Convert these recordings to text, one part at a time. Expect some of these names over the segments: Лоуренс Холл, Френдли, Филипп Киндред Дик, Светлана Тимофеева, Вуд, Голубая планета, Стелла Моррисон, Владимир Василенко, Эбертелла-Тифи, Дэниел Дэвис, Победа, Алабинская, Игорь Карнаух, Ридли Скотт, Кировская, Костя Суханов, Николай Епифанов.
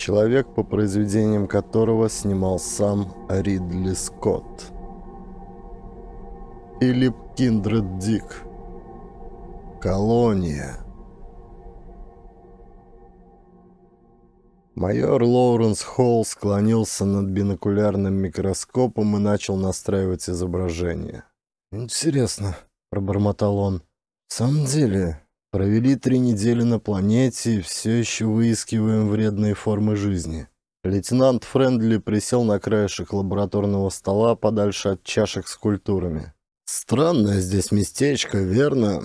Человек, по произведениям которого снимал сам Ридли Скотт. Филипп Киндред Дик. Колония. Майор Лоуренс Холл склонился над бинокулярным микроскопом и начал настраивать изображение. «Интересно», — пробормотал он, — «в самом деле, провели 3 недели на планете и все еще выискиваем вредные формы жизни». Лейтенант Френдли присел на краешек лабораторного стола подальше от чашек с культурами. «Странное здесь местечко, верно?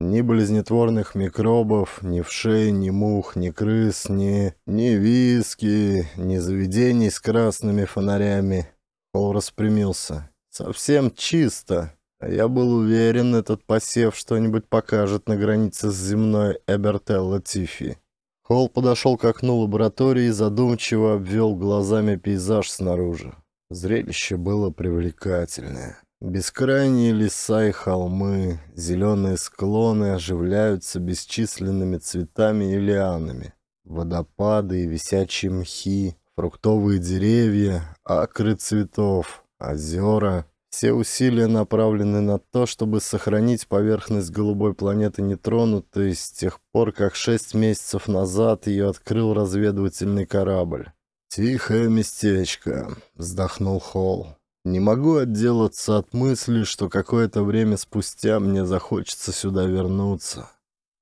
Ни болезнетворных микробов, ни вшей, ни мух, ни крыс, ни виски, ни заведений с красными фонарями». Холл распрямился. «Совсем чисто. А я был уверен, этот посев что-нибудь покажет на границе с земной Эбертелла-Тифи». Холл подошел к окну лаборатории и задумчиво обвел глазами пейзаж снаружи. Зрелище было привлекательное. Бескрайние леса и холмы, зеленые склоны оживляются бесчисленными цветами и лианами. Водопады и висячие мхи, фруктовые деревья, акры цветов, озера. Все усилия направлены на то, чтобы сохранить поверхность голубой планеты нетронутой с тех пор, как 6 месяцев назад ее открыл разведывательный корабль. «Тихое местечко», — вздохнул Холл. «Не могу отделаться от мысли, что какое-то время спустя мне захочется сюда вернуться.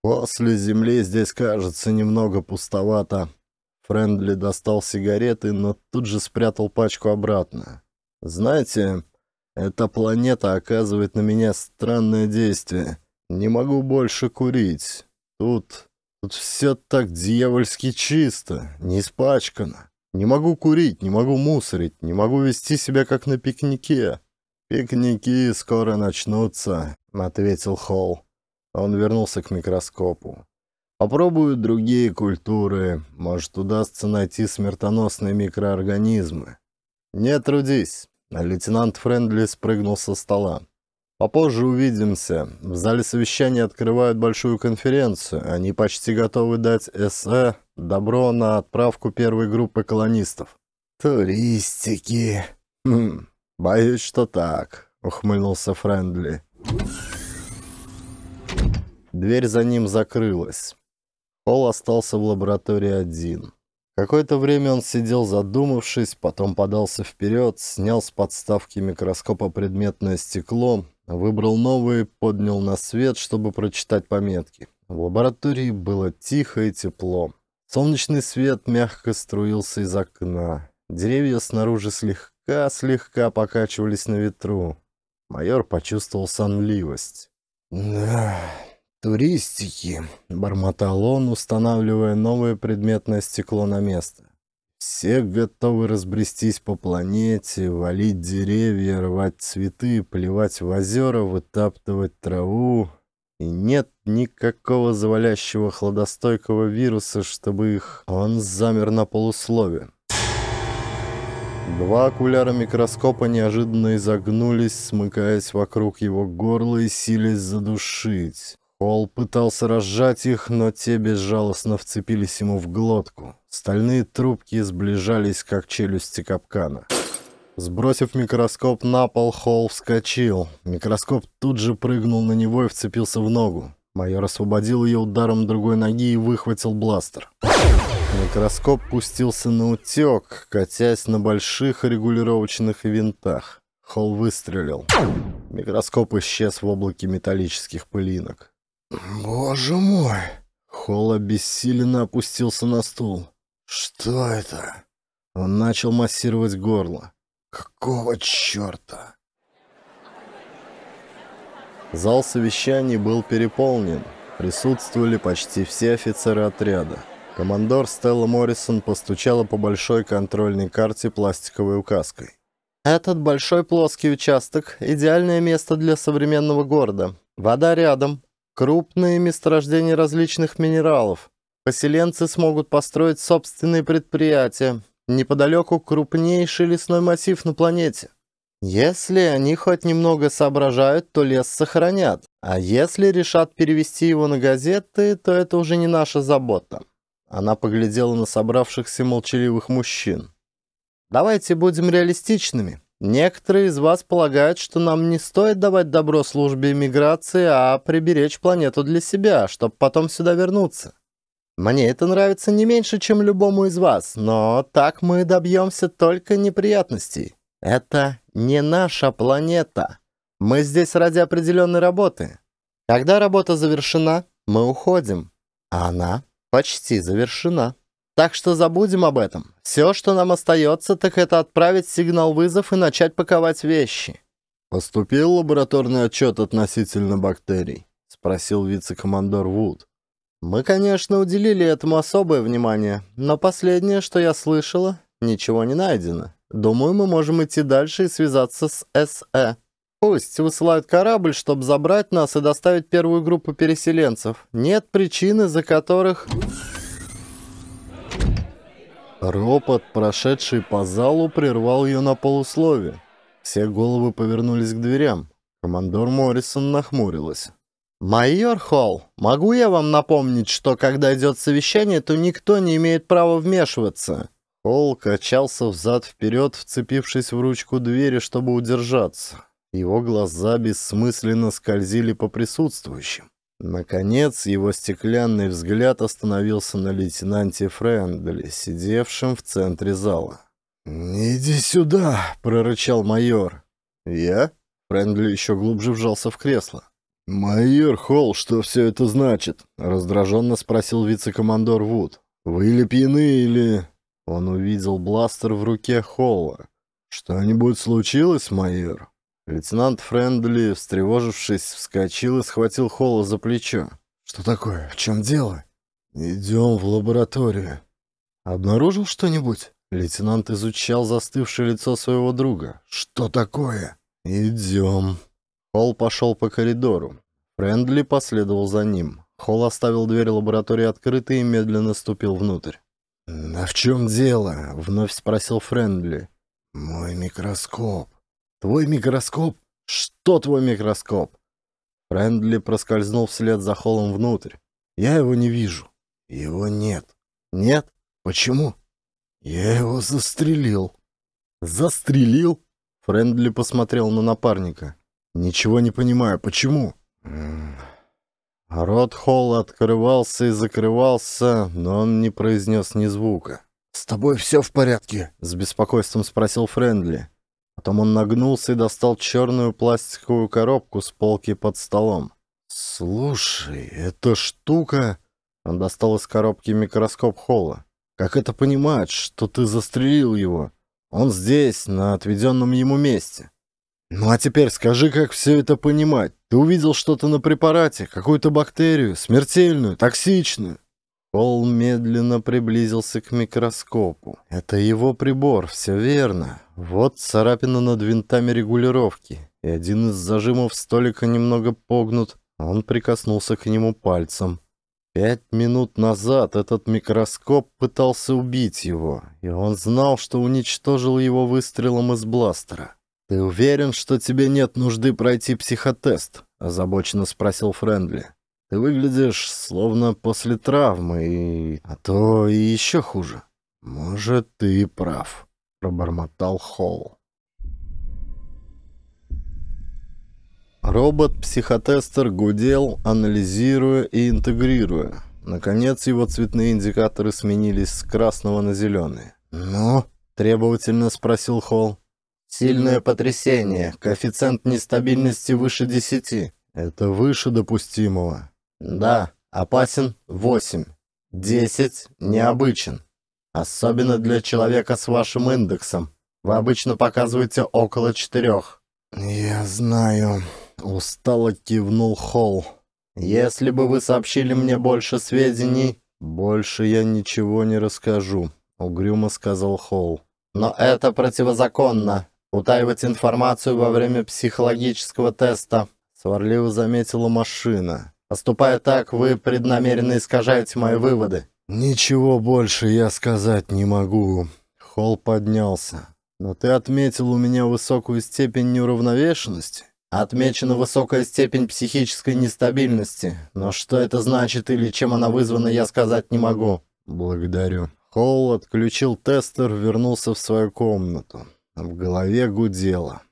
После Земли здесь кажется немного пустовато». Френдли достал сигареты, но тут же спрятал пачку обратно. «Знаете, эта планета оказывает на меня странное действие. Не могу больше курить. Тут все так дьявольски чисто, не испачкано. Не могу курить, не могу мусорить, не могу вести себя как на пикнике». «Пикники скоро начнутся», — ответил Холл. Он вернулся к микроскопу. «Попробую другие культуры. Может, удастся найти смертоносные микроорганизмы». «Не трудись». Лейтенант Френдли спрыгнул со стола. «Попозже увидимся. В зале совещания открывают большую конференцию. Они почти готовы дать эссе «Добро» на отправку первой группы колонистов». «Туристики». «Боюсь, что так», — ухмыльнулся Френдли. Дверь за ним закрылась. Холл остался в лаборатории один. Какое-то время он сидел задумавшись, потом подался вперед, снял с подставки микроскопа предметное стекло, выбрал новые, поднял на свет, чтобы прочитать пометки. В лаборатории было тихо и тепло. Солнечный свет мягко струился из окна. Деревья снаружи слегка покачивались на ветру. Майор почувствовал сонливость. «Да, туристики», — бормотал он, устанавливая новое предметное стекло на место. «Все готовы разбрестись по планете, валить деревья, рвать цветы, плевать в озера, вытаптывать траву. И нет никакого завалящего хладостойкого вируса, чтобы их...» Он замер на полуслове. 2 окуляра микроскопа неожиданно изогнулись, смыкаясь вокруг его горла и силясь задушить. Холл пытался разжать их, но те безжалостно вцепились ему в глотку. Стальные трубки сближались, как челюсти капкана. Сбросив микроскоп на пол, Холл вскочил. Микроскоп тут же прыгнул на него и вцепился в ногу. Майор освободил ее ударом другой ноги и выхватил бластер. Микроскоп пустился на утек, катясь на больших регулировочных винтах. Холл выстрелил. Микроскоп исчез в облаке металлических пылинок. «Боже мой!» Холл обессиленно опустился на стул. «Что это?» Он начал массировать горло. «Какого черта?» Зал совещаний был переполнен. Присутствовали почти все офицеры отряда. Командор Стелла Моррисон постучала по большой контрольной карте пластиковой указкой. «Этот большой плоский участок – идеальное место для современного города. Вода рядом. Крупные месторождения различных минералов. Поселенцы смогут построить собственные предприятия. Неподалеку крупнейший лесной массив на планете. Если они хоть немного соображают, то лес сохранят. А если решат перевести его на газеты, то это уже не наша забота. Она поглядела на собравшихся молчаливых мужчин. «Давайте будем реалистичными. Некоторые из вас полагают, что нам не стоит давать добро службе иммиграции, а приберечь планету для себя, чтобы потом сюда вернуться. Мне это нравится не меньше, чем любому из вас, но так мы добьемся только неприятностей. Это не наша планета. Мы здесь ради определенной работы. Когда работа завершена, мы уходим. А она почти завершена. Так что забудем об этом. Все, что нам остается, так это отправить сигнал вызов и начать паковать вещи». «Поступил лабораторный отчет относительно бактерий?» — спросил вице-командор Вуд. «Мы, конечно, уделили этому особое внимание, но последнее, что я слышала, ничего не найдено. Думаю, мы можем идти дальше и связаться с СЭ. Пусть высылают корабль, чтобы забрать нас и доставить первую группу переселенцев. Нет причин, из-за которых...» Ропот, прошедший по залу, прервал ее на полуслове. Все головы повернулись к дверям. Командор Моррисон нахмурилась. «Майор Холл, могу я вам напомнить, что когда идет совещание, то никто не имеет права вмешиваться?» Холл качался взад-вперед, вцепившись в ручку двери, чтобы удержаться. Его глаза бессмысленно скользили по присутствующим. Наконец, его стеклянный взгляд остановился на лейтенанте Френдли, сидевшем в центре зала. «Иди сюда!» — прорычал майор. «Я?» — Френдли еще глубже вжался в кресло. «Майор Холл, что все это значит?» — раздраженно спросил вице-командор Вуд. «Вы ли пьяны или...» Он увидел бластер в руке Холла. «Что-нибудь случилось, майор?» Лейтенант Френдли, встревожившись, вскочил и схватил Холла за плечо. «Что такое? В чем дело?» «Идем в лабораторию». «Обнаружил что-нибудь?» Лейтенант изучал застывшее лицо своего друга. «Что такое?» «Идем». Холл пошел по коридору. Френдли последовал за ним. Холл оставил дверь лаборатории открытой и медленно ступил внутрь. «А в чем дело?» — вновь спросил Френдли. «Мой микроскоп». «Твой микроскоп? Что твой микроскоп?» Френдли проскользнул вслед за Холлом внутрь. «Я его не вижу». «Его нет». «Нет? Почему?» «Я его застрелил». «Застрелил?» Френдли посмотрел на напарника. «Ничего не понимаю. Почему?» Рот Холла открывался и закрывался, но он не произнес ни звука. «С тобой все в порядке?» — с беспокойством спросил Френдли. Потом он нагнулся и достал черную пластиковую коробку с полки под столом. «Слушай, эта штука...» Он достал из коробки микроскоп Холла. «Как это понимать, что ты застрелил его? Он здесь, на отведенном ему месте». «Ну а теперь скажи, как все это понимать? Ты увидел что-то на препарате, какую-то бактерию, смертельную, токсичную». Холл медленно приблизился к микроскопу. «Это его прибор, все верно. Вот царапина над винтами регулировки, и один из зажимов столика немного погнут». Он прикоснулся к нему пальцем. 5 минут назад этот микроскоп пытался убить его, и он знал, что уничтожил его выстрелом из бластера. «Ты уверен, что тебе нет нужды пройти психотест?» — озабоченно спросил Френдли. «Ты выглядишь словно после травмы, а то и еще хуже». «Может, ты и прав», — пробормотал Холл. Робот-психотестер гудел, анализируя и интегрируя. Наконец, его цветные индикаторы сменились с красного на зеленый. «Ну?» — требовательно спросил Холл. «Сильное потрясение. Коэффициент нестабильности выше 10. «Это выше допустимого». «Да. Опасен 8. 10. Необычен. Особенно для человека с вашим индексом. Вы обычно показываете около 4». «Я знаю», — устало кивнул Холл. «Если бы вы сообщили мне больше сведений...» «Больше я ничего не расскажу», — угрюмо сказал Холл. «Но это противозаконно. Утаивать информацию во время психологического теста», — сварливо заметила машина. «Поступая так, вы преднамеренно искажаете мои выводы». «Ничего больше я сказать не могу». Холл поднялся. «Но ты отметил у меня высокую степень неуравновешенности?» «Отмечена высокая степень психической нестабильности. Но что это значит или чем она вызвана, я сказать не могу». «Благодарю». Холл отключил тестер, вернулся в свою комнату. В голове гудело.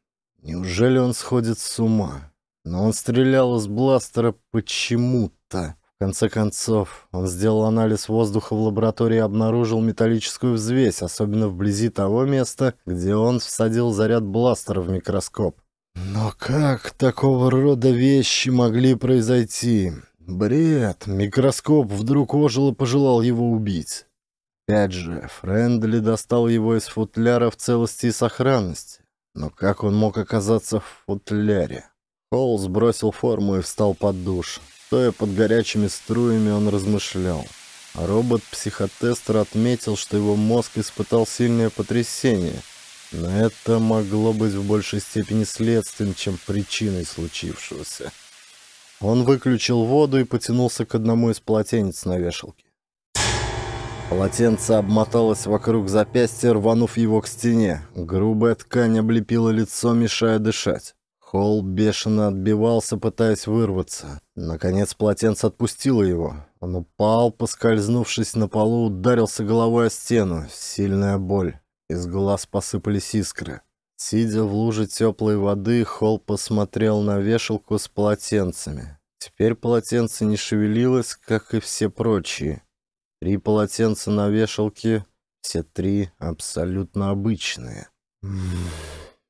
Неужели он сходит с ума? Но он стрелял из бластера почему-то. В конце концов, он сделал анализ воздуха в лаборатории и обнаружил металлическую взвесь, особенно вблизи того места, где он всадил заряд бластера в микроскоп. Но как такого рода вещи могли произойти? Бред! Микроскоп вдруг ожил и пожелал его убить. Опять же, Френдли достал его из футляра в целости и сохранности. Но как он мог оказаться в футляре? Холл сбросил форму и встал под душ. Стоя под горячими струями, он размышлял. Робот-психотестер отметил, что его мозг испытал сильное потрясение. Но это могло быть в большей степени следствием, чем причиной случившегося. Он выключил воду и потянулся к одному из полотенец на вешалке. Полотенце обмоталось вокруг запястья, рванув его к стене. Грубая ткань облепила лицо, мешая дышать. Холл бешено отбивался, пытаясь вырваться. Наконец полотенце отпустило его. Он упал, поскользнувшись на полу, ударился головой о стену. Сильная боль. Из глаз посыпались искры. Сидя в луже теплой воды, Холл посмотрел на вешалку с полотенцами. Теперь полотенце не шевелилось, как и все прочие. Три полотенца на вешалке, все три абсолютно обычные.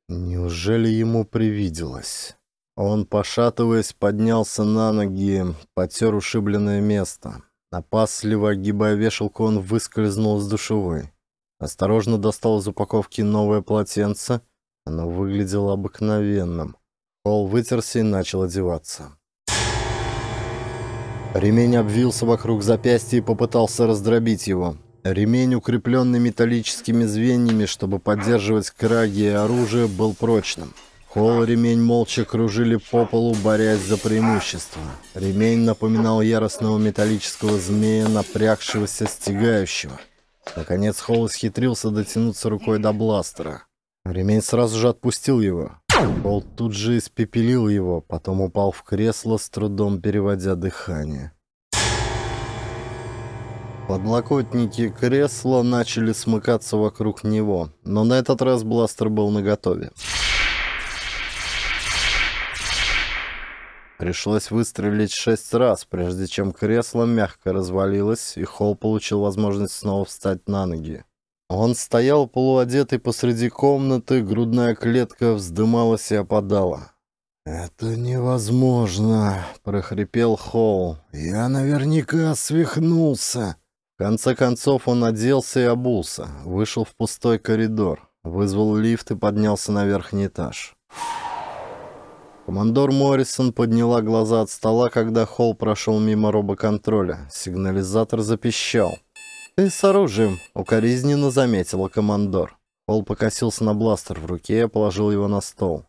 Неужели ему привиделось? Он, пошатываясь, поднялся на ноги, потер ушибленное место. Опасливо огибая вешалку, он выскользнул из душевой. Осторожно достал из упаковки новое полотенце. Оно выглядело обыкновенным. Холл вытерся и начал одеваться. Ремень обвился вокруг запястья и попытался раздробить его. Ремень, укрепленный металлическими звеньями, чтобы поддерживать краги и оружие, был прочным. Холл и ремень молча кружили по полу, борясь за преимущество. Ремень напоминал яростного металлического змея, напрягшегося, стягающего. Наконец Холл исхитрился дотянуться рукой до бластера. Ремень сразу же отпустил его. Холл тут же испепелил его, потом упал в кресло, с трудом переводя дыхание. Подлокотники кресла начали смыкаться вокруг него, но на этот раз бластер был наготове. Пришлось выстрелить 6 раз, прежде чем кресло мягко развалилось, и Холл получил возможность снова встать на ноги. Он стоял полуодетый посреди комнаты, грудная клетка вздымалась и опадала. «Это невозможно!» — прохрипел Холл. «Я наверняка свихнулся!» В конце концов он оделся и обулся, вышел в пустой коридор, вызвал лифт и поднялся на верхний этаж. Командор Моррисон подняла глаза от стола, когда Холл прошел мимо робоконтроля. Сигнализатор запищал. «Ты с оружием», — укоризненно заметила командор. Холл покосился на бластер в руке и положил его на стол.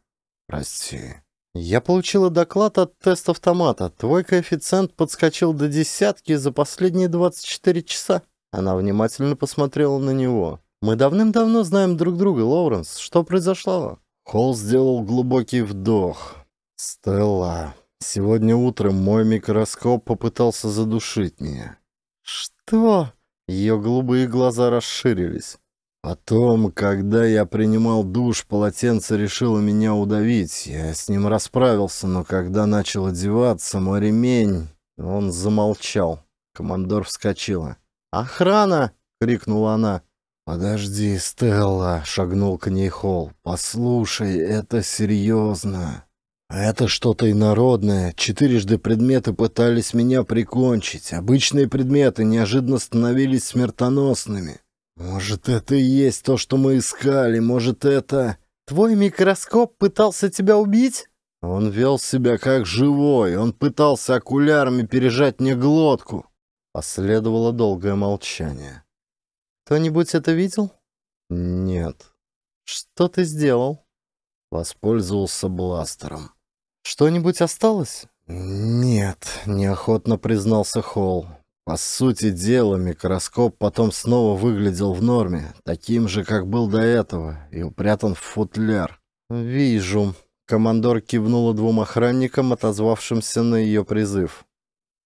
«Прости». «Я получила доклад от тест-автомата. Твой коэффициент подскочил до 10 за последние 24 часа». Она внимательно посмотрела на него. «Мы давным-давно знаем друг друга, Лоуренс. Что произошло?» Холл сделал глубокий вдох. «Стелла, сегодня утром мой микроскоп попытался задушить меня». «Что?» Ее голубые глаза расширились. «Потом, когда я принимал душ, полотенце решило меня удавить. Я с ним расправился, но когда начал одеваться, мой ремень...» Он замолчал. Командор вскочила. «Охрана!» — крикнула она. «Подожди, Стелла!» — шагнул к ней Холл. «Послушай, это серьезно. Это что-то инородное. 4 предметы пытались меня прикончить. Обычные предметы неожиданно становились смертоносными. Может, это и есть то, что мы искали. Может, это...» «Твой микроскоп пытался тебя убить?» «Он вел себя как живой. Он пытался окулярами пережать мне глотку». Последовало долгое молчание. «Кто-нибудь это видел?» «Нет». «Что ты сделал?» «Воспользовался бластером». «Что-нибудь осталось?» «Нет», — неохотно признался Холл. «По сути дела, микроскоп потом снова выглядел в норме, таким же, как был до этого, и упрятан в футляр». «Вижу». Командор кивнула 2 охранникам, отозвавшимся на ее призыв.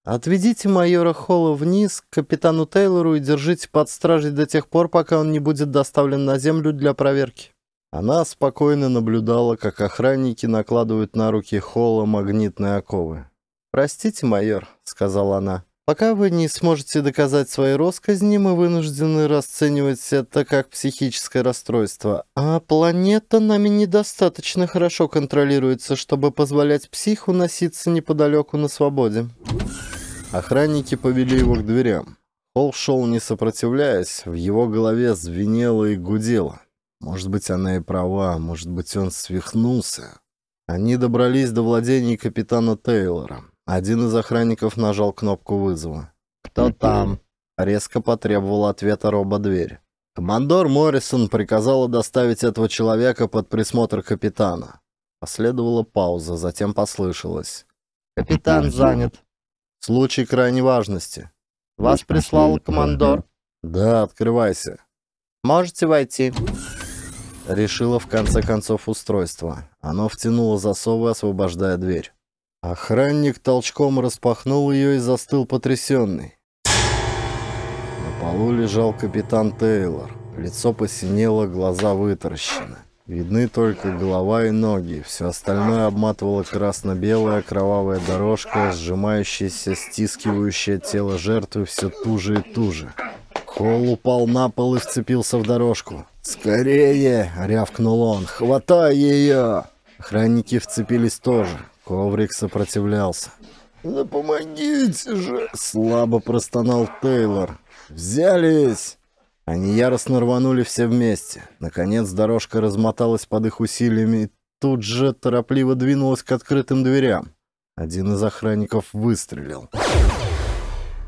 Отведите майора Холла вниз к капитану Тейлору и держите под стражей до тех пор, пока он не будет доставлен на землю для проверки». Она спокойно наблюдала, как охранники накладывают на руки Холла магнитные оковы. «Простите, майор», — сказала она, — «пока вы не сможете доказать свои россказни, мы вынуждены расценивать это как психическое расстройство. А планета нами недостаточно хорошо контролируется, чтобы позволять психу носиться неподалеку на свободе». Охранники повели его к дверям. Холл шел не сопротивляясь, в его голове звенело и гудело. Может быть, она и права, может быть, он свихнулся. Они добрались до владений капитана Тейлора. Один из охранников нажал кнопку вызова. «Кто там?» резко потребовал ответа робо-дверь. Командор Моррисон приказала доставить этого человека под присмотр капитана. Последовала пауза, затем послышалось: «Капитан занят. Случай крайней важности». «Вас прислал командор?» «Да, открывайся». «Можете войти». Решила в конце концов устройство. Оно втянуло засовы, освобождая дверь. Охранник толчком распахнул ее и застыл потрясенный. На полу лежал капитан Тейлор. Лицо посинело, глаза вытаращены. Видны только голова и ноги. Все остальное обматывала красно-белая кровавая дорожка, сжимающаяся, стискивающая тело жертвы все туже и туже. Холл упал на пол и вцепился в дорожку. «Скорее!» — рявкнул он. «Хватай ее!» Охранники вцепились тоже. Коврик сопротивлялся. «Да помогите же!» — слабо простонал Тейлор. «Взялись!» Они яростно рванули все вместе. Наконец дорожка размоталась под их усилиями и тут же торопливо двинулась к открытым дверям. Один из охранников выстрелил.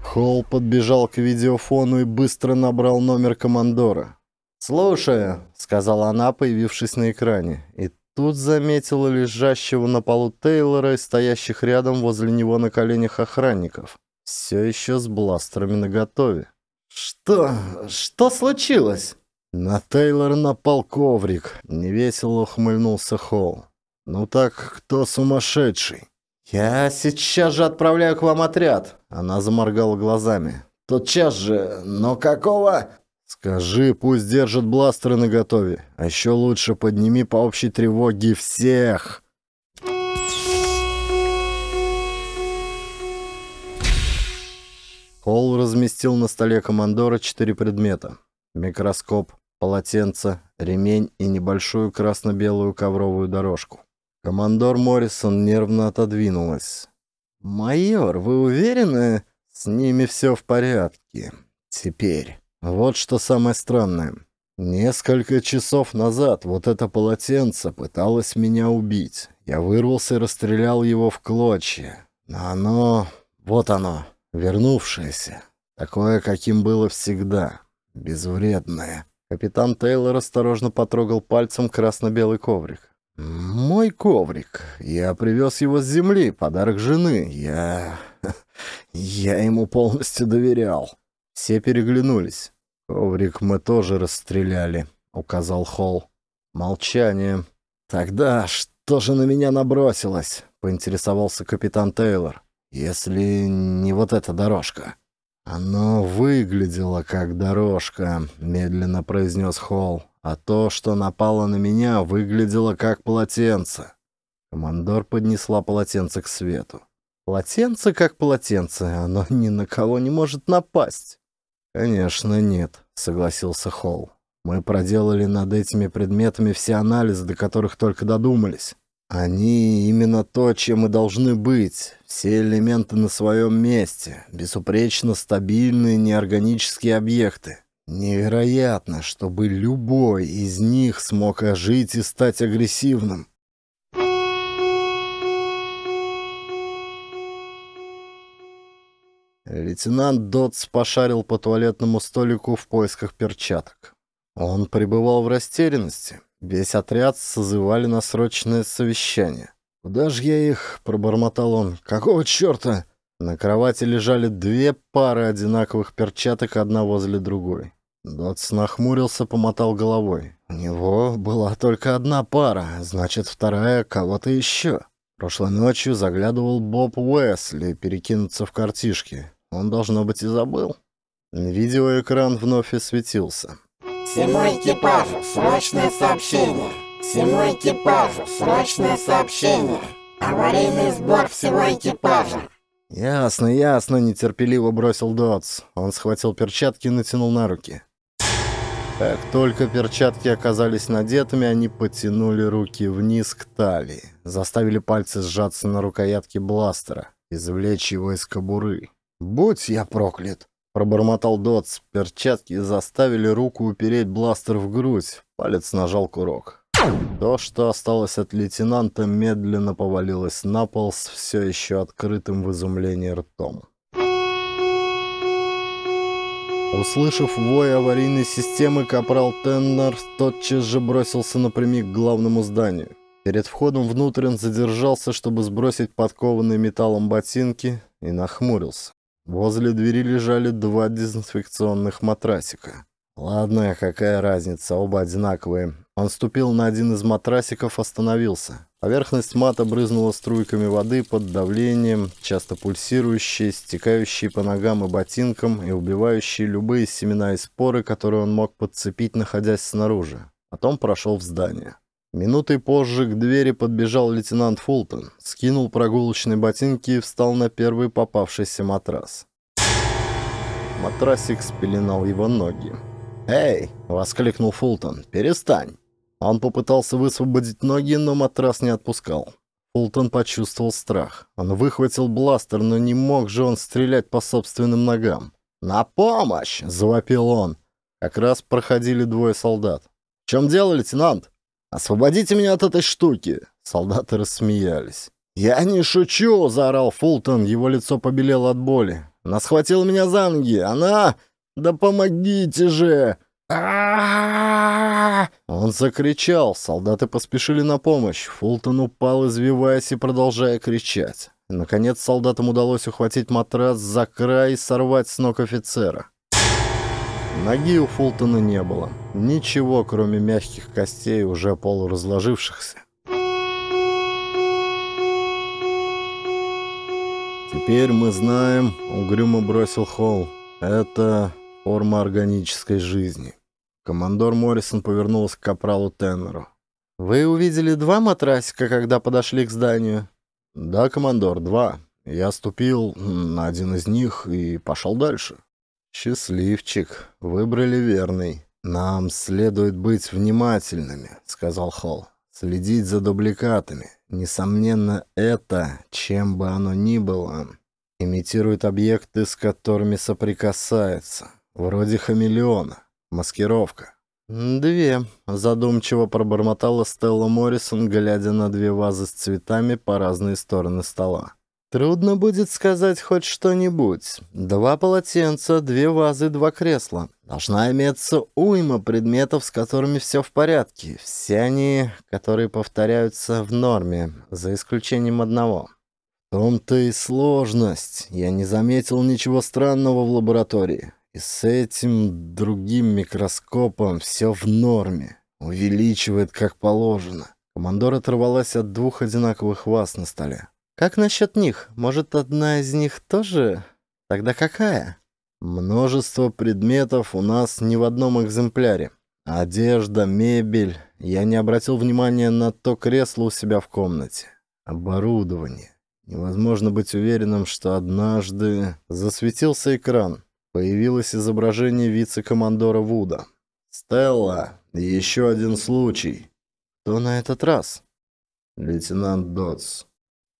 Холл подбежал к видеофону и быстро набрал номер командора. «Слушаю», — сказала она, появившись на экране. И тут заметила лежащего на полу Тейлора и стоящих рядом возле него на коленях охранников. Все еще с бластерами наготове. «Что? Что случилось?» На Тейлора напал коврик. Невесело ухмыльнулся Холл. «Ну так кто сумасшедший?» «Я сейчас же отправляю к вам отряд!» Она заморгала глазами. «Тотчас же! Но какого?» «Скажи, пусть держат бластеры наготове. А еще лучше подними по общей тревоге всех!» Холл разместил на столе командора 4 предмета. Микроскоп, полотенце, ремень и небольшую красно-белую ковровую дорожку. Командор Моррисон нервно отодвинулась. «Майор, вы уверены? С ними все в порядке. Теперь. Вот что самое странное. Несколько часов назад вот это полотенце пыталось меня убить. Я вырвался и расстрелял его в клочья. Но оно... Вот оно, вернувшееся. Такое, каким было всегда. Безвредное». Капитан Тейлор осторожно потрогал пальцем красно-белый коврик. «Мой коврик. Я привез его с земли, подарок жены. Я ему полностью доверял». Все переглянулись. «Коврик мы тоже расстреляли», — указал Холл. Молчание. «Тогда что же на меня набросилось?» — поинтересовался капитан Тейлор. «Если не вот эта дорожка». «Оно выглядело как дорожка», — медленно произнес Холл. «А то, что напало на меня, выглядело как полотенце». Командор поднесла полотенце к свету. «Полотенце как полотенце, оно ни на кого не может напасть». «Конечно нет», — согласился Холл. «Мы проделали над этими предметами все анализы, до которых только додумались. Они именно то, чем и должны быть. Все элементы на своем месте, безупречно стабильные неорганические объекты. Невероятно, чтобы любой из них смог ожить и стать агрессивным». Лейтенант Дотс пошарил по туалетному столику в поисках перчаток. Он пребывал в растерянности. Весь отряд созывали на срочное совещание. «Куда же я их?» — пробормотал он. «Какого черта?» На кровати лежали 2 пары одинаковых перчаток, одна возле другой. Дотс нахмурился, помотал головой. У него была только одна пара, значит, вторая кого-то еще. Прошлой ночью заглядывал Боб Уэсли перекинуться в картишки. Он, должно быть, и забыл. Видеоэкран вновь осветился. Всему экипажу срочное сообщение! Всему экипажу срочное сообщение! Аварийный сбор всего экипажа! «Ясно, ясно», — нетерпеливо бросил Додс. Он схватил перчатки и натянул на руки. Как только перчатки оказались надетыми, они потянули руки вниз к талии, заставили пальцы сжаться на рукоятке бластера, извлечь его из кобуры. «Будь я проклят!» — пробормотал Додс. Перчатки заставили руку упереть бластер в грудь, палец нажал курок. То, что осталось от лейтенанта, медленно повалилось на пол с все еще открытым в изумлении ртом. Услышав вой аварийной системы, капрал Теннер тотчас же бросился напрямик к главному зданию. Перед входом внутрь он задержался, чтобы сбросить подкованные металлом ботинки, и нахмурился. Возле двери лежали два дезинфекционных матрасика. Ладно, какая разница, оба одинаковые. Он ступил на один из матрасиков, остановился. Поверхность мата брызнула струйками воды под давлением, часто пульсирующие, стекающие по ногам и ботинкам и убивающие любые семена и споры, которые он мог подцепить, находясь снаружи. Потом прошел в здание. Минутой позже к двери подбежал лейтенант Фултон, скинул прогулочные ботинки и встал на первый попавшийся матрас. Матрасик спеленал его ноги. «Эй!» — воскликнул Фултон. «Перестань!» Он попытался высвободить ноги, но матрас не отпускал. Фултон почувствовал страх. Он выхватил бластер, но не мог же он стрелять по собственным ногам. «На помощь!» — завопил он. Как раз проходили двое солдат. «В чем дело, лейтенант?» «Освободите меня от этой штуки!» Солдаты рассмеялись. «Я не шучу!» — заорал Фултон. Его лицо побелело от боли. «Она схватила меня за ноги! Она...» «Да помогите же!» Он закричал, солдаты поспешили на помощь. Фултон упал, извиваясь и продолжая кричать. Наконец солдатам удалось ухватить матрас за край и сорвать с ног офицера. Ноги у Фултона не было. Ничего, кроме мягких костей, уже полуразложившихся. «Теперь мы знаем», — угрюмо бросил Холл. «Это форма органической жизни». Командор Моррисон повернулась к капралу Теннеру. «Вы увидели два матрасика, когда подошли к зданию?» «Да, командор, два. Я ступил на один из них и пошел дальше». «Счастливчик. Выбрали верный. Нам следует быть внимательными», — сказал Холл. «Следить за дубликатами. Несомненно, это, чем бы оно ни было, имитирует объекты, с которыми соприкасается. Вроде хамелеона. Маскировка». «Две», — задумчиво пробормотала Стелла Моррисон, глядя на две вазы с цветами по разные стороны стола. «Трудно будет сказать хоть что-нибудь. Два полотенца, две вазы, два кресла. Должна иметься уйма предметов, с которыми все в порядке. Все они, которые повторяются в норме, за исключением одного». «В том-то и сложность. Я не заметил ничего странного в лаборатории. И с этим другим микроскопом все в норме. Увеличивает, как положено». Командор оторвалась от двух одинаковых ваз на столе. «Как насчет них? Может, одна из них тоже? Тогда какая?» «Множество предметов у нас не в одном экземпляре. Одежда, мебель. Я не обратил внимания на то кресло у себя в комнате. Оборудование. Невозможно быть уверенным, что однажды...» Засветился экран. Появилось изображение вице-командора Вуда. «Стелла, еще один случай». «Кто на этот раз?» «Лейтенант Додс».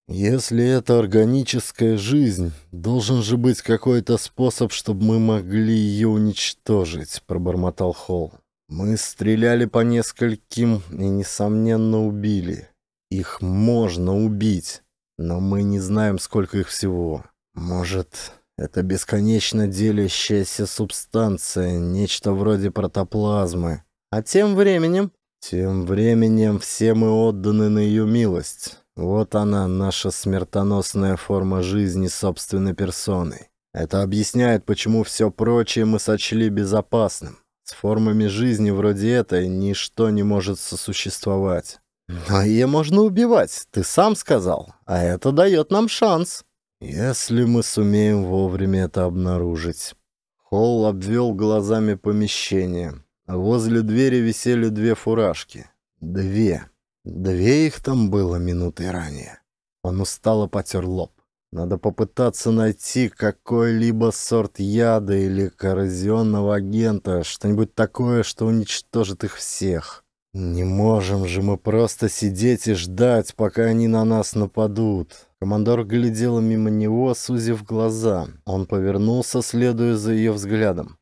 «Если это органическая жизнь, должен же быть какой-то способ, чтобы мы могли ее уничтожить», — пробормотал Холл. «Мы стреляли по нескольким и, несомненно, убили. Их можно убить. Но мы не знаем, сколько их всего. Может, это бесконечно делящаяся субстанция, нечто вроде протоплазмы. А тем временем?» «Тем временем все мы отданы на ее милость. Вот она, наша смертоносная форма жизни собственной персоной. Это объясняет, почему все прочее мы сочли безопасным. С формами жизни вроде этой ничто не может сосуществовать. «Но ее можно убивать, ты сам сказал. А это дает нам шанс». «Если мы сумеем вовремя это обнаружить». Холл обвел глазами помещение. Возле двери висели две фуражки. Две. Две их там было минуты ранее. Он устало потер лоб. Надо попытаться найти какой-либо сорт яда или коррозионного агента, что-нибудь такое, что уничтожит их всех. Не можем же мы просто сидеть и ждать, пока они на нас нападут. Командор глядела мимо него, сузив глаза. Он повернулся, следуя за ее взглядом.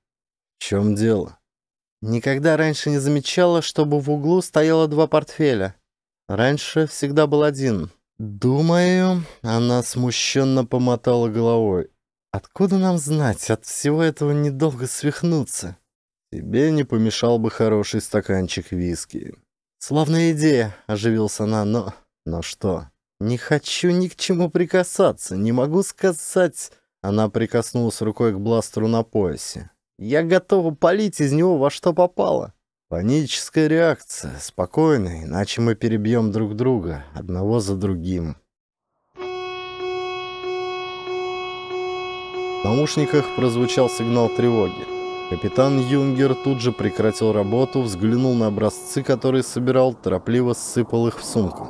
В чем дело? Никогда раньше не замечала, чтобы в углу стояло два портфеля. Раньше всегда был один. «Думаю...» — она смущенно помотала головой. «Откуда нам знать? От всего этого недолго свихнуться». «Тебе не помешал бы хороший стаканчик виски». «Славная идея», — оживился она, но... «Но что?» «Не хочу ни к чему прикасаться, не могу сказать...» Она прикоснулась рукой к бластеру на поясе. «Я готова палить из него во что попало». «Паническая реакция. Спокойно, иначе мы перебьем друг друга, одного за другим». В наушниках прозвучал сигнал тревоги. Капитан Юнгер тут же прекратил работу, взглянул на образцы, которые собирал, торопливо сыпал их в сумку.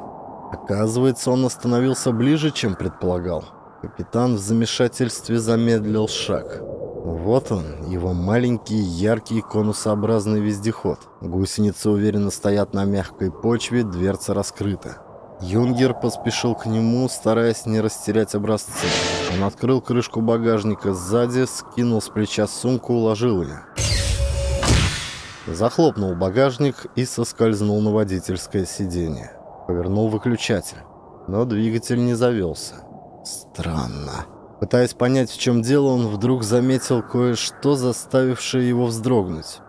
Оказывается, он остановился ближе, чем предполагал. Капитан в замешательстве замедлил шаг. Вот он, его маленький, яркий, конусообразный вездеход. Гусеницы уверенно стоят на мягкой почве, дверца раскрыта. Юнгер поспешил к нему, стараясь не растерять образцы. Он открыл крышку багажника сзади, скинул с плеча сумку, уложил ее. Захлопнул багажник и соскользнул на водительское сиденье. Повернул выключатель, но двигатель не завелся. Странно. Пытаясь понять, в чем дело, он вдруг заметил кое-что, заставившее его вздрогнуть.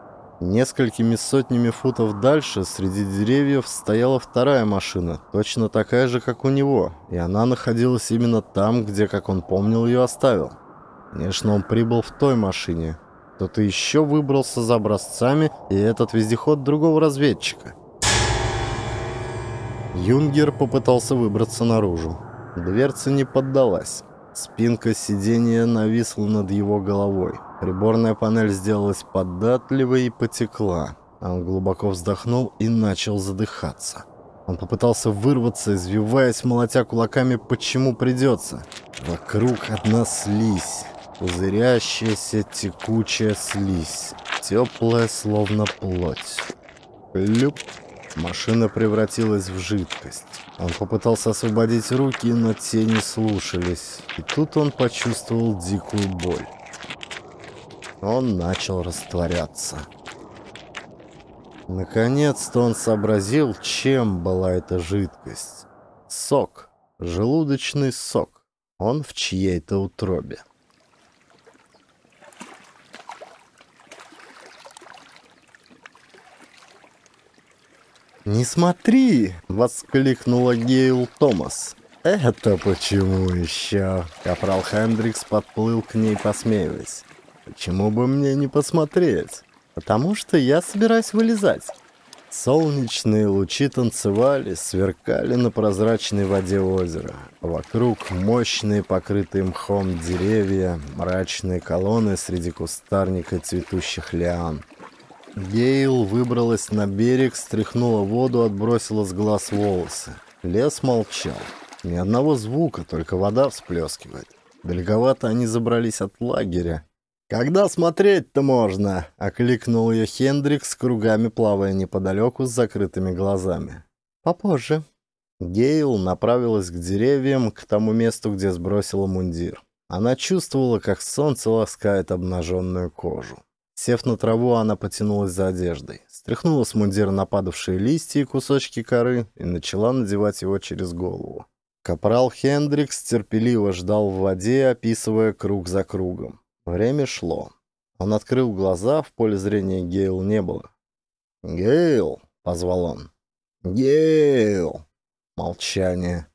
Несколькими сотнями футов дальше, среди деревьев, стояла вторая машина, точно такая же, как у него, и она находилась именно там, где, как он помнил, ее оставил. Конечно, он прибыл в той машине. Кто-то еще выбрался за образцами, и этот вездеход другого разведчика. Юнгер попытался выбраться наружу. Дверца не поддалась. Спинка сиденья нависла над его головой. Приборная панель сделалась податливой и потекла. Он глубоко вздохнул и начал задыхаться. Он попытался вырваться, извиваясь, молотя кулаками, почему придется. Вокруг одна слизь. Пузырящаяся, текучая слизь. Теплая, словно плоть. Хлюп. Машина превратилась в жидкость. Он попытался освободить руки, но те не слушались. И тут он почувствовал дикую боль. Он начал растворяться. Наконец-то он сообразил, чем была эта жидкость. Сок. Желудочный сок. Он в чьей-то утробе. «Не смотри!» — воскликнула Гейл Томас. «Это почему еще?» Капрал Хендрикс подплыл к ней, посмеиваясь. «Почему бы мне не посмотреть?» «Потому что я собираюсь вылезать». Солнечные лучи танцевали, сверкали на прозрачной воде озера. Вокруг мощные, покрытые мхом деревья, мрачные колонны среди кустарника цветущих лиан. Гейл выбралась на берег, стряхнула воду, отбросила с глаз волосы. Лес молчал. Ни одного звука, только вода всплескивает. Далековато они забрались от лагеря. «Когда смотреть-то можно?» — окликнул ее Хендрикс, кругами плавая неподалеку с закрытыми глазами. «Попозже». Гейл направилась к деревьям, к тому месту, где сбросила мундир. Она чувствовала, как солнце ласкает обнаженную кожу. Сев на траву, она потянулась за одеждой, стряхнула с мундира нападавшие листья и кусочки коры и начала надевать его через голову. Капрал Хендрикс терпеливо ждал в воде, описывая круг за кругом. Время шло. Он открыл глаза, в поле зрения Гейл не было. «Гейл!» — позвал он. «Гейл!» Молчание.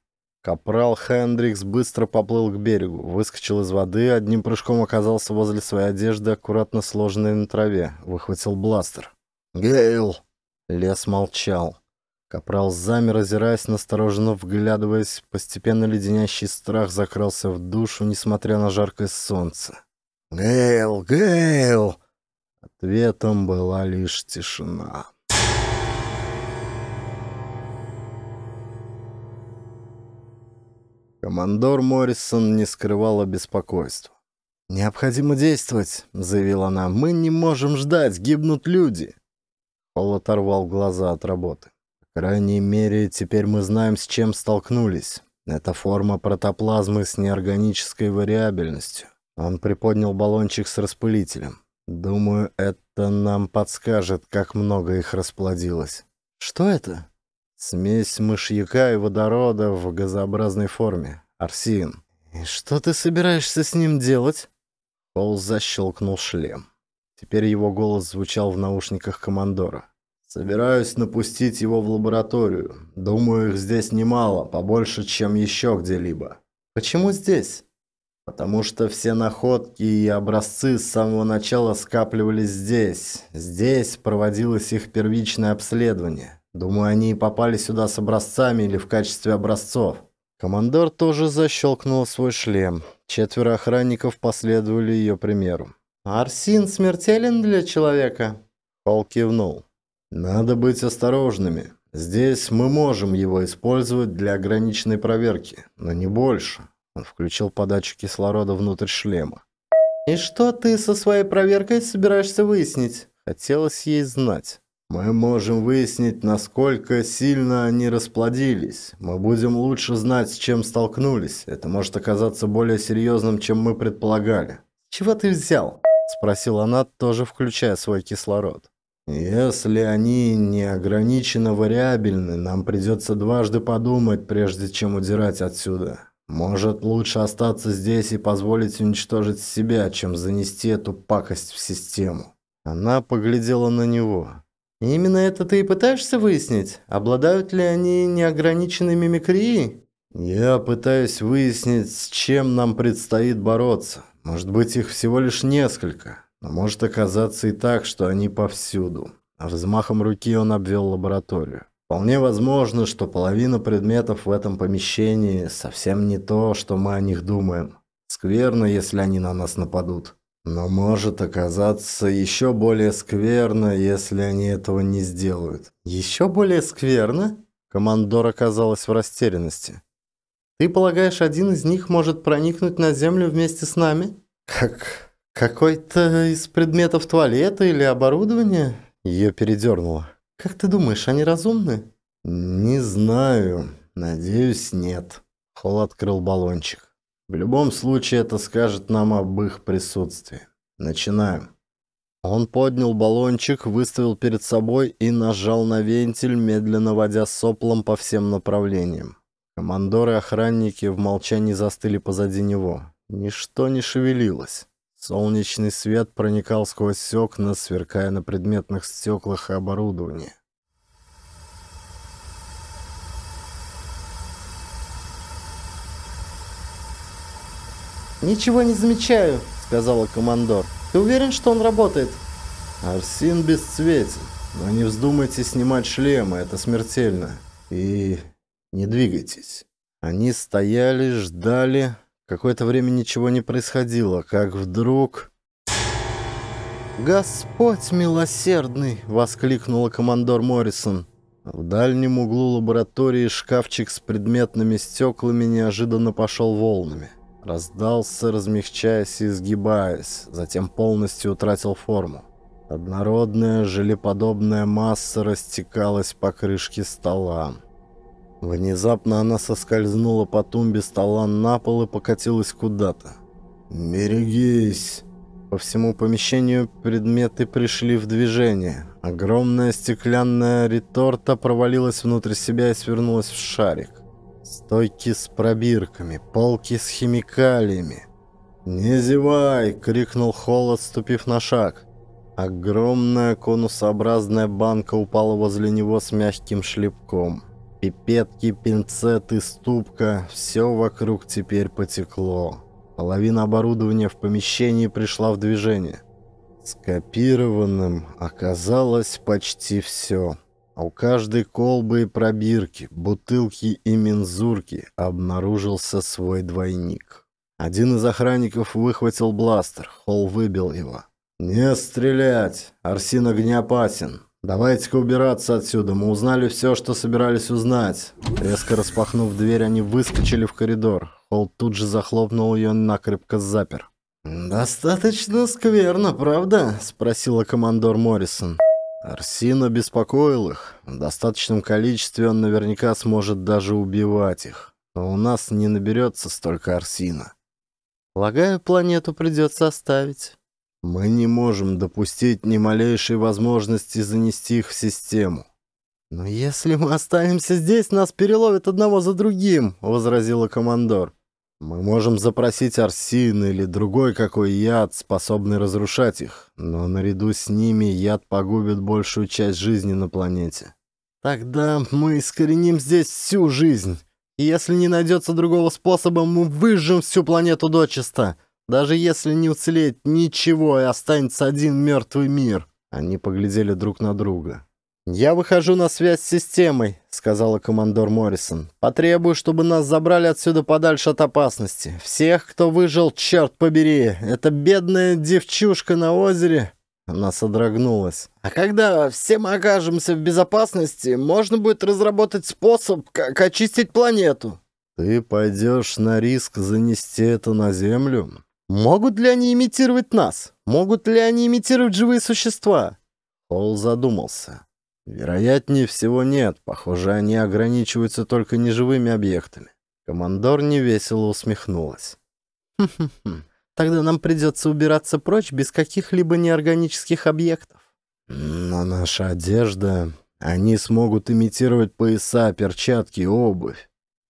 Капрал Хендрикс быстро поплыл к берегу, выскочил из воды, одним прыжком оказался возле своей одежды, аккуратно сложенной на траве, выхватил бластер. «Гейл!» Лес молчал. Капрал замер, озираясь, настороженно вглядываясь. Постепенно леденящий страх закрался в душу, несмотря на жаркое солнце. «Гейл! Гейл!» Ответом была лишь тишина. Командор Моррисон не скрывала беспокойства. «Необходимо действовать», — заявила она. «Мы не можем ждать, гибнут люди». Холл оторвал глаза от работы. «По крайней мере, теперь мы знаем, с чем столкнулись. Это форма протоплазмы с неорганической вариабельностью». Он приподнял баллончик с распылителем. «Думаю, это нам подскажет, как много их расплодилось». «Что это?» «Смесь мышьяка и водорода в газообразной форме. Арсин». «И что ты собираешься с ним делать?» Холл защелкнул шлем. Теперь его голос звучал в наушниках командора. «Собираюсь напустить его в лабораторию. Думаю, их здесь немало, побольше, чем еще где-либо». «Почему здесь?» «Потому что все находки и образцы с самого начала скапливались здесь. Здесь проводилось их первичное обследование. Думаю, они и попали сюда с образцами или в качестве образцов». Командор тоже защелкнул свой шлем. Четверо охранников последовали ее примеру. «Арсин смертелен для человека?» Холл кивнул. «Надо быть осторожными. Здесь мы можем его использовать для ограниченной проверки, но не больше». Он включил подачу кислорода внутрь шлема. «И что ты со своей проверкой собираешься выяснить?» Хотелось ей знать. «Мы можем выяснить, насколько сильно они расплодились. Мы будем лучше знать, с чем столкнулись. Это может оказаться более серьезным, чем мы предполагали». «Чего ты взял?» — спросила она, тоже включая свой кислород. «Если они не ограниченно вариабельны, нам придется дважды подумать, прежде чем удирать отсюда. Может, лучше остаться здесь и позволить уничтожить себя, чем занести эту пакость в систему». Она поглядела на него. «Именно это ты и пытаешься выяснить? Обладают ли они неограниченной мимикрией?» «Я пытаюсь выяснить, с чем нам предстоит бороться. Может быть, их всего лишь несколько, но может оказаться и так, что они повсюду». Взмахом руки он обвел лабораторию. «Вполне возможно, что половина предметов в этом помещении совсем не то, что мы о них думаем. Скверно, если они на нас нападут. Но может оказаться еще более скверно, если они этого не сделают». «Еще более скверно?» Командор оказалась в растерянности. «Ты полагаешь, один из них может проникнуть на Землю вместе с нами? Как какой-то из предметов туалета или оборудования?» Ее передернуло. «Как ты думаешь, они разумны?» «Не знаю. Надеюсь, нет». Холл открыл баллончик. «В любом случае, это скажет нам об их присутствии. Начинаем». Он поднял баллончик, выставил перед собой и нажал на вентиль, медленно водя соплом по всем направлениям. Командоры и охранники в молчании застыли позади него. Ничто не шевелилось. Солнечный свет проникал сквозь окна, сверкая на предметных стеклах и оборудовании. «Ничего не замечаю», — сказала командор. «Ты уверен, что он работает?» «Арсин бесцветен, но не вздумайте снимать шлемы, это смертельно. И не двигайтесь». Они стояли, ждали... Какое-то время ничего не происходило, как вдруг... «Господь милосердный!» — воскликнула командор Моррисон. В дальнем углу лаборатории шкафчик с предметными стеклами неожиданно пошел волнами. Раздался, размягчаясь и изгибаясь, затем полностью утратил форму. Однородная желеподобная масса растекалась по крышке стола. Внезапно она соскользнула по тумбе стола на пол и покатилась куда-то. «Берегись!» По всему помещению предметы пришли в движение. Огромная стеклянная реторта провалилась внутрь себя и свернулась в шарик. Стойки с пробирками, полки с химикалиями. «Не зевай!» — крикнул Холл, отступив на шаг. Огромная конусообразная банка упала возле него с мягким шлепком. Пипетки, пинцеты, ступка — все вокруг теперь потекло. Половина оборудования в помещении пришла в движение. Скопированным оказалось почти все. А у каждой колбы и пробирки, бутылки и мензурки обнаружился свой двойник. Один из охранников выхватил бластер, Холл выбил его. «Не стрелять! Арсен огнеопасен! Давайте-ка убираться отсюда, мы узнали все, что собирались узнать!» Резко распахнув дверь, они выскочили в коридор. Холл тут же захлопнул ее и накрепко запер. «Достаточно скверно, правда?» – спросила командор Моррисон. Арсен обеспокоил их. В достаточном количестве он наверняка сможет даже убивать их. Но у нас не наберется столько Арсена. «Полагаю, планету придется оставить». «Мы не можем допустить ни малейшей возможности занести их в систему». «Но если мы останемся здесь, нас переловят одного за другим», – возразила командор. «Мы можем запросить арсин или другой какой яд, способный разрушать их, но наряду с ними яд погубит большую часть жизни на планете». «Тогда мы искореним здесь всю жизнь. И если не найдется другого способа, мы выжжем всю планету дочисто. Даже если не уцелеет ничего и останется один мертвый мир». Они поглядели друг на друга. «Я выхожу на связь с системой», — сказала командор Моррисон. «Потребую, чтобы нас забрали отсюда подальше от опасности. Всех, кто выжил, черт побери! Эта бедная девчушка на озере...» Она содрогнулась. «А когда все мы окажемся в безопасности, можно будет разработать способ, как очистить планету». «Ты пойдешь на риск занести это на Землю?» «Могут ли они имитировать нас? Могут ли они имитировать живые существа?» Холл задумался. «Вероятнее всего нет. Похоже, они ограничиваются только неживыми объектами». Командор невесело усмехнулась. «Хм-хм-хм. Тогда нам придется убираться прочь без каких-либо неорганических объектов». «Но наша одежда... Они смогут имитировать пояса, перчатки и обувь».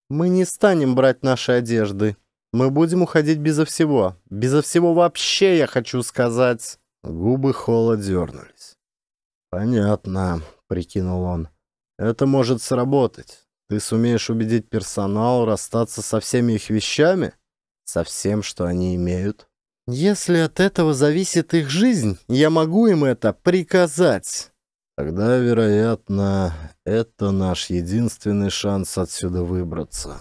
«Мы не станем брать наши одежды. Мы будем уходить безо всего. Безо всего вообще, я хочу сказать». Губы Холла дернулись. «Понятно», — прикинул он. «Это может сработать. Ты сумеешь убедить персонал расстаться со всеми их вещами? Со всем, что они имеют?» «Если от этого зависит их жизнь, я могу им это приказать». «Тогда, вероятно, это наш единственный шанс отсюда выбраться».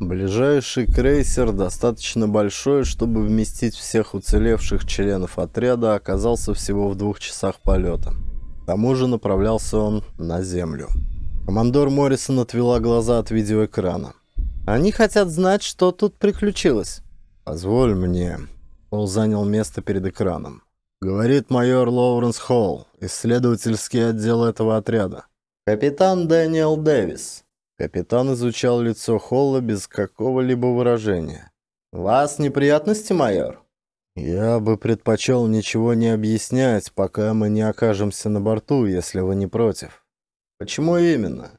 Ближайший крейсер, достаточно большой, чтобы вместить всех уцелевших членов отряда, оказался всего в 2 часах полета. К тому же направлялся он на Землю. Командор Моррисон отвела глаза от видеоэкрана. «Они хотят знать, что тут приключилось». «Позволь мне». Холл занял место перед экраном. «Говорит майор Лоуренс Холл, исследовательский отдел этого отряда». «Капитан Дэниел Дэвис». Капитан изучал лицо Холла без какого-либо выражения. «У вас неприятности, майор?» «Я бы предпочел ничего не объяснять, пока мы не окажемся на борту, если вы не против». «Почему именно?»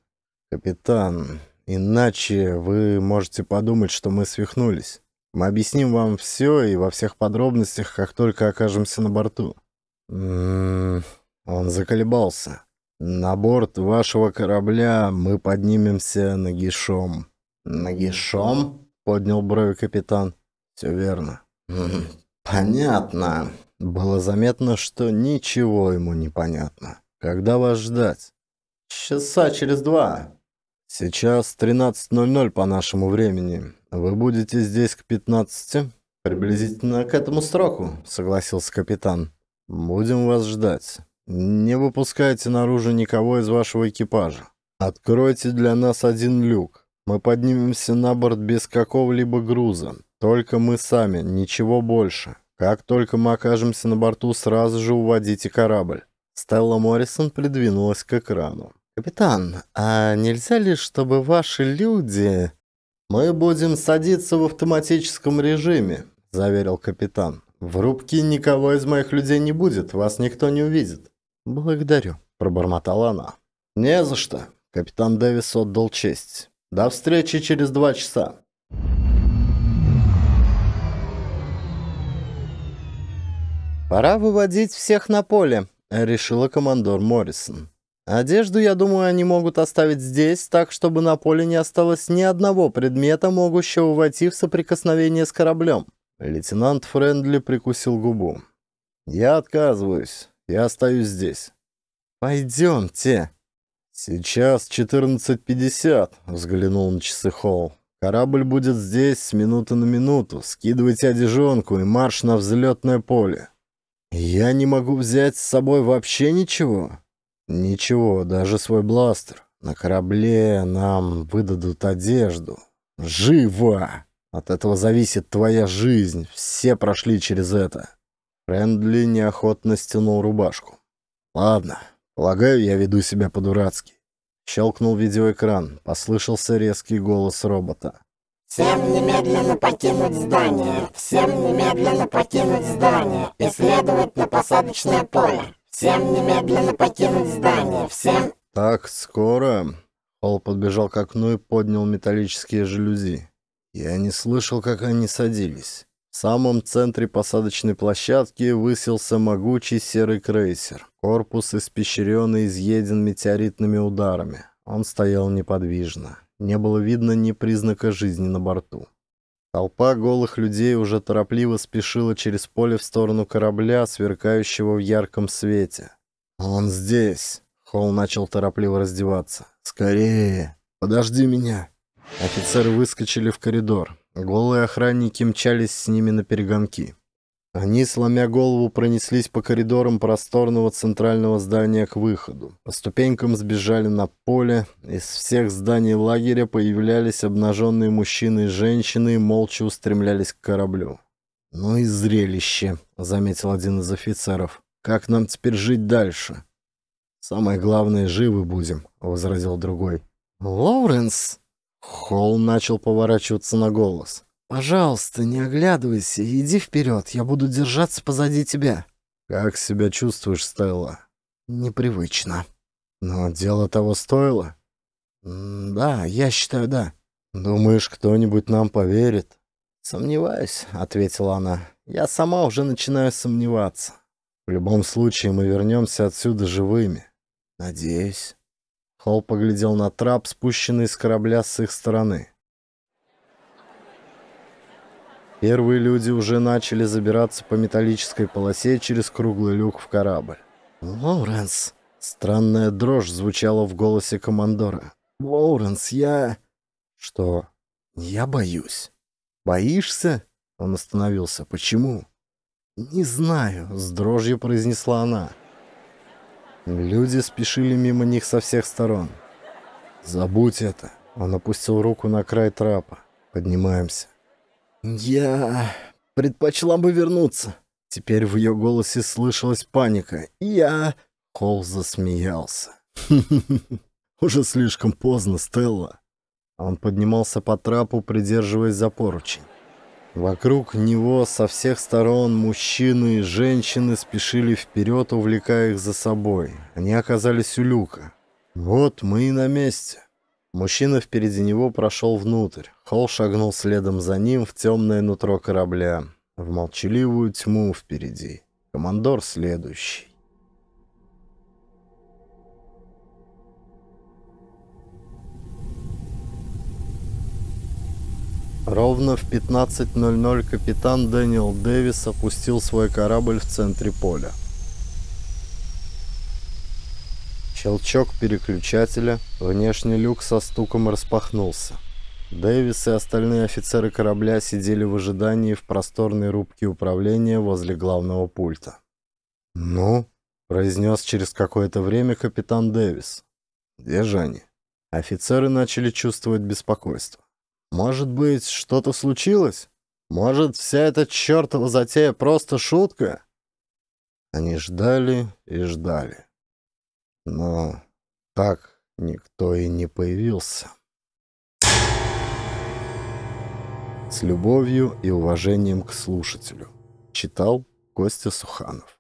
«Капитан, иначе вы можете подумать, что мы свихнулись. Мы объясним вам все и во всех подробностях, как только окажемся на борту». Он заколебался. «На борт вашего корабля мы поднимемся нагишом». «Нагишом?» — поднял брови капитан. «Все верно». «Понятно». Было заметно, что ничего ему не понятно. «Когда вас ждать?» «Часа через 2». «Сейчас 13:00 по нашему времени. Вы будете здесь к 15:00?» «Приблизительно к этому сроку», — согласился капитан. «Будем вас ждать. Не выпускайте наружу никого из вашего экипажа. Откройте для нас один люк. Мы поднимемся на борт без какого-либо груза. Только мы сами, ничего больше. Как только мы окажемся на борту, сразу же уводите корабль». Стелла Моррисон придвинулась к экрану. «Капитан, а нельзя ли, чтобы ваши люди...» «Мы будем садиться в автоматическом режиме», — заверил капитан. «В рубке никого из моих людей не будет, вас никто не увидит». «Благодарю», — пробормотала она. «Не за что». Капитан Дэвис отдал честь. «До встречи через 2 часа». «Пора выводить всех на поле», — решила командор Моррисон. «Одежду, я думаю, они могут оставить здесь, так, чтобы на поле не осталось ни одного предмета, могущего войти в соприкосновение с кораблем». Лейтенант Френдли прикусил губу. «Я отказываюсь. Я остаюсь здесь». «Пойдемте». «Сейчас 14:50», — взглянул на часы Холл. «Корабль будет здесь с минуты на минуту. Скидывайте одежонку и марш на взлетное поле». «Я не могу взять с собой вообще ничего?» «Ничего, даже свой бластер. На корабле нам выдадут одежду». «Живо! От этого зависит твоя жизнь. Все прошли через это». Френдли неохотно стянул рубашку. «Ладно, полагаю, я веду себя по-дурацки». Щелкнул видеоэкран. Послышался резкий голос робота. «Всем немедленно покинуть здание! Всем немедленно покинуть здание! И следовать на посадочное поле! Всем немедленно покинуть здание! Всем...» «Так скоро?» Холл подбежал к окну и поднял металлические жалюзи. Я не слышал, как они садились. В самом центре посадочной площадки высился могучий серый крейсер. Корпус испещрен и изъеден метеоритными ударами. Он стоял неподвижно. Не было видно ни признака жизни на борту. Толпа голых людей уже торопливо спешила через поле в сторону корабля, сверкающего в ярком свете. «Он здесь!» Холл начал торопливо раздеваться. «Скорее! Подожди меня!» Офицеры выскочили в коридор. Голые охранники мчались с ними наперегонки. Они, сломя голову, пронеслись по коридорам просторного центрального здания к выходу. По ступенькам сбежали на поле. Из всех зданий лагеря появлялись обнаженные мужчины и женщины и молча устремлялись к кораблю. «Ну и зрелище», — заметил один из офицеров. «Как нам теперь жить дальше?» «Самое главное, живы будем», — возразил другой. «Лоуренс!» Холл начал поворачиваться на голос. «Пожалуйста, не оглядывайся, иди вперед, я буду держаться позади тебя». «Как себя чувствуешь, Стелла?» «Непривычно». «Но дело того стоило?» «Да, я считаю, да». «Думаешь, кто-нибудь нам поверит?» «Сомневаюсь», — ответила она. «Я сама уже начинаю сомневаться». «В любом случае, мы вернемся отсюда живыми». «Надеюсь». Холл поглядел на трап, спущенный с корабля с их стороны. Первые люди уже начали забираться по металлической полосе через круглый люк в корабль. «Лоуренс!» Странная дрожь звучала в голосе командора. «Лоуренс, я...» «Что?» «Я боюсь». «Боишься?» Он остановился. «Почему?» «Не знаю», — с дрожью произнесла она. Люди спешили мимо них со всех сторон. «Забудь это». Он опустил руку на край трапа. «Поднимаемся». «Я предпочла бы вернуться». Теперь в ее голосе слышалась паника. «Я...» Холл засмеялся. «Уже слишком поздно, Стелла». Он поднимался по трапу, придерживаясь за поручень. Вокруг него со всех сторон мужчины и женщины спешили вперед, увлекая их за собой. Они оказались у люка. «Вот мы и на месте». Мужчина впереди него прошел внутрь. Холл шагнул следом за ним в темное нутро корабля, в молчаливую тьму впереди. Командор следующий. Ровно в 15:00 капитан Дэниел Дэвис опустил свой корабль в центре поля. Щелчок переключателя, внешний люк со стуком распахнулся. Дэвис и остальные офицеры корабля сидели в ожидании в просторной рубке управления возле главного пульта. «Ну?» — произнес через какое-то время капитан Дэвис. «Где же они?» Офицеры начали чувствовать беспокойство. «Может быть, что-то случилось? Может, вся эта чертова затея просто шутка?» Они ждали и ждали. Но так никто и не появился. С любовью и уважением к слушателю. Читал Костя Суханов.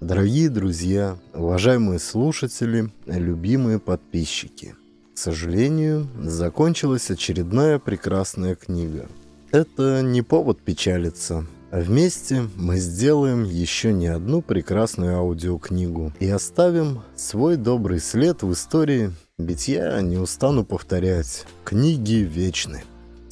Дорогие друзья, уважаемые слушатели, любимые подписчики. К сожалению, закончилась очередная прекрасная книга. Это не повод печалиться. Вместе мы сделаем еще не одну прекрасную аудиокнигу и оставим свой добрый след в истории, ведь я не устану повторять, книги вечны.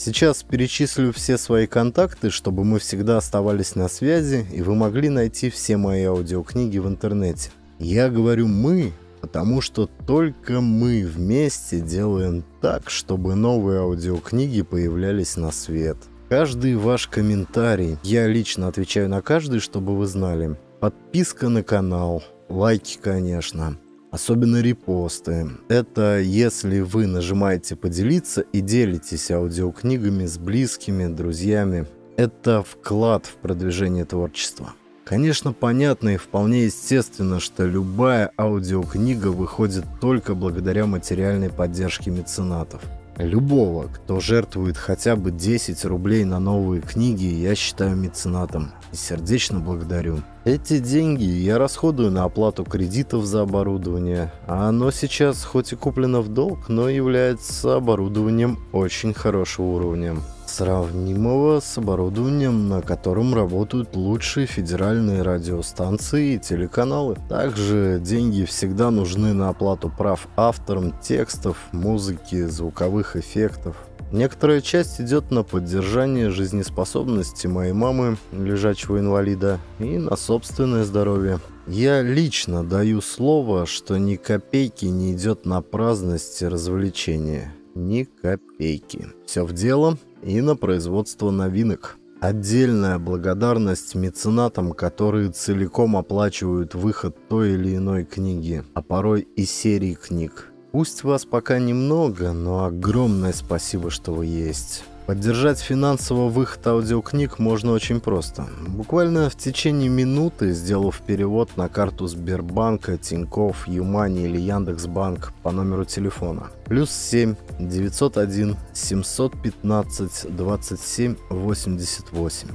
Сейчас перечислю все свои контакты, чтобы мы всегда оставались на связи и вы могли найти все мои аудиокниги в интернете. Я говорю «мы», потому что только мы вместе делаем так, чтобы новые аудиокниги появлялись на свет. Каждый ваш комментарий, я лично отвечаю на каждый, чтобы вы знали. Подписка на канал, лайки, конечно. Особенно репосты. Это если вы нажимаете «Поделиться» и делитесь аудиокнигами с близкими, друзьями. Это вклад в продвижение творчества. Конечно, понятно и вполне естественно, что любая аудиокнига выходит только благодаря материальной поддержке меценатов. Любого, кто жертвует хотя бы 10 рублей на новые книги, я считаю меценатом и сердечно благодарю. Эти деньги я расходую на оплату кредитов за оборудование, а оно сейчас хоть и куплено в долг, но является оборудованием очень хорошего уровня, сравнимого с оборудованием, на котором работают лучшие федеральные радиостанции и телеканалы. Также деньги всегда нужны на оплату прав авторам текстов, музыки, звуковых эффектов. Некоторая часть идет на поддержание жизнеспособности моей мамы, лежачего инвалида, и на собственное здоровье. Я лично даю слово, что ни копейки не идет на праздность и развлечения. Ни копейки. Все в дело и на производство новинок. Отдельная благодарность меценатам, которые целиком оплачивают выход той или иной книги, а порой и серии книг. Пусть вас пока немного, но огромное спасибо, что вы есть. Поддержать финансово выход аудиокниг можно очень просто. Буквально в течение минуты, сделав перевод на карту Сбербанка, Тинькофф, Юмани или Яндекс.Банк по номеру телефона. Плюс 7 901 715 27 88.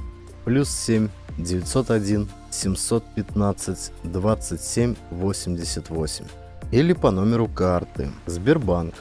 Плюс 7 901 715 27 88. Или по номеру карты Сбербанк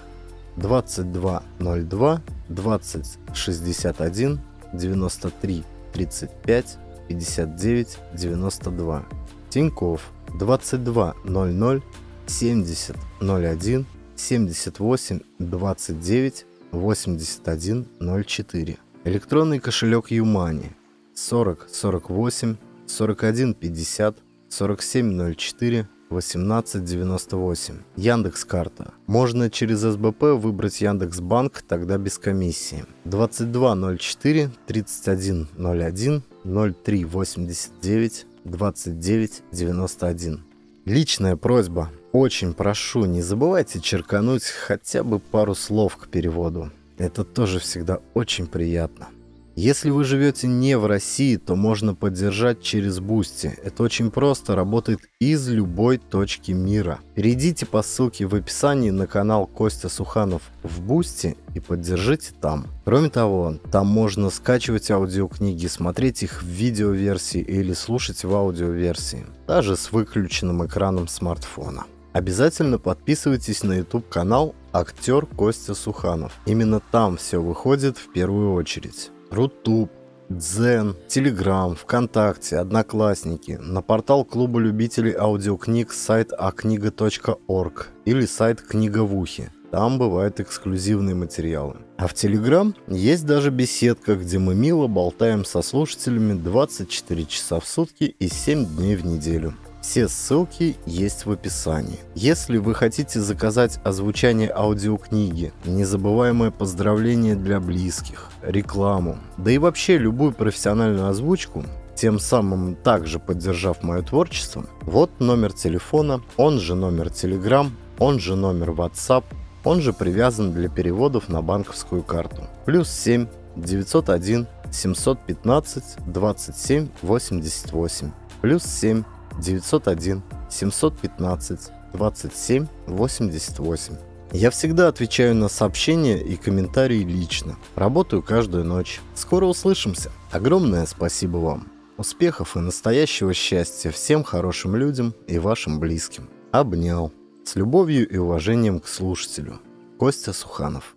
2202 20 61 93 35 59 92. Тинькофф 2200 70 01 78 29 81 04. Электронный кошелек Юмани 40 48 41 50 47 04 1898. Яндекс.Карта. Можно через СБП выбрать Яндекс.Банк, тогда без комиссии. 2204 3101 0389 2991. Личная просьба. Очень прошу, не забывайте черкануть хотя бы пару слов к переводу. Это тоже всегда очень приятно. Если вы живете не в России, то можно поддержать через Boosty. Это очень просто, работает из любой точки мира. Перейдите по ссылке в описании на канал Костя Суханов в Boosty и поддержите там. Кроме того, там можно скачивать аудиокниги, смотреть их в видеоверсии или слушать в аудиоверсии, даже с выключенным экраном смартфона. Обязательно подписывайтесь на YouTube-канал «Актер Костя Суханов». Именно там все выходит в первую очередь. Рутуб, Дзен, Телеграм, ВКонтакте, Одноклассники, на портал клуба любителей аудиокниг сайт akniga.org или сайт «Книга в ухе». Там бывают эксклюзивные материалы. А в Телеграм есть даже беседка, где мы мило болтаем со слушателями 24 часа в сутки и 7 дней в неделю. Все ссылки есть в описании. Если вы хотите заказать озвучание аудиокниги, незабываемое поздравление для близких, рекламу, да и вообще любую профессиональную озвучку, тем самым также поддержав мое творчество, вот номер телефона, он же номер Telegram, он же номер WhatsApp, он же привязан для переводов на банковскую карту. Плюс 7 901 715 27 88. Плюс 7 901 715 27 88. Я всегда отвечаю на сообщения и комментарии лично. Работаю каждую ночь. Скоро услышимся. Огромное спасибо вам. Успехов и настоящего счастья всем хорошим людям и вашим близким. Обнял. С любовью и уважением к слушателю. Костя Суханов.